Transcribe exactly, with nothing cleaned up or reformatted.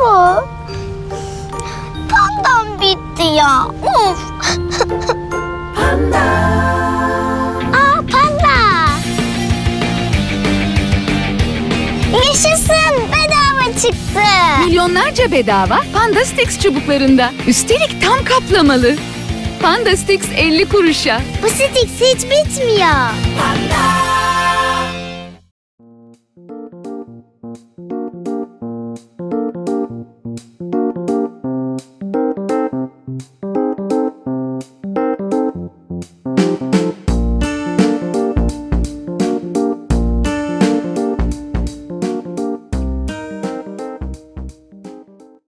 mu? Pandam bitti ya. Of. Panda. Aa, panda. Yaşasın, bedava çıktı. Milyonlarca bedava Panda Stix çubuklarında. Üstelik tam kaplamalı. Panda Stix elli kuruşa. Bu Stix hiç bitmiyor. Panda.